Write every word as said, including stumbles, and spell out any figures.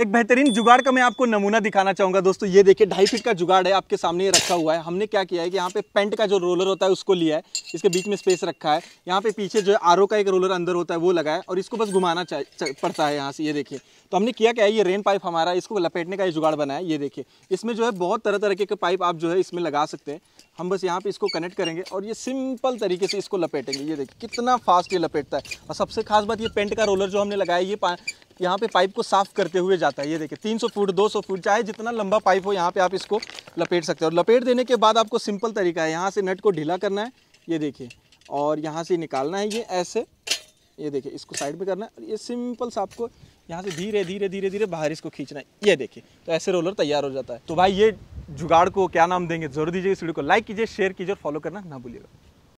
एक बेहतरीन जुगाड़ का मैं आपको नमूना दिखाना चाहूँगा दोस्तों। ये देखिए ढाई फीट का जुगाड़ है, आपके सामने ये रखा हुआ है। हमने क्या किया है कि यहाँ पे पेंट का जो रोलर होता है उसको लिया है, इसके बीच में स्पेस रखा है। यहाँ पे पीछे जो है आर ओ का एक रोलर अंदर होता है वो लगा है और इसको बस घुमाना पड़ता है यहाँ से। ये देखिए तो हमने किया क्या है, ये रेन पाइप हमारा इसको लपेटने का ये जुगाड़ बना है। ये देखिए इसमें जो है बहुत तरह तरह के पाइप आप जो है इसमें लगा सकते हैं। हम बस यहाँ पे इसको कनेक्ट करेंगे और ये सिंपल तरीके से इसको लपेटेंगे। ये देखिए कितना फास्ट ये लपेटता है। और सबसे खास बात, ये पेंट का रोलर जो हमने लगाया ये यहाँ पे पाइप को साफ करते हुए जाता है। ये देखिए तीन सौ फुट, दो सौ फुट, चाहे जितना लंबा पाइप हो यहाँ पे आप इसको लपेट सकते हैं। और लपेट देने के बाद आपको सिंपल तरीका है, यहाँ से नट को ढीला करना है ये देखिए, और यहाँ से निकालना है ये ऐसे। ये देखिए इसको साइड में करना है और ये सिंपल सा आपको यहाँ से धीरे धीरे धीरे धीरे बाहर इसको खींचना है। ये देखिए तो ऐसे रोलर तैयार हो जाता है। तो भाई ये जुगाड़ को क्या नाम देंगे जरूर दीजिए। इस वीडियो को लाइक कीजिए, शेयर कीजिए और फॉलो करना ना भूलिएगा।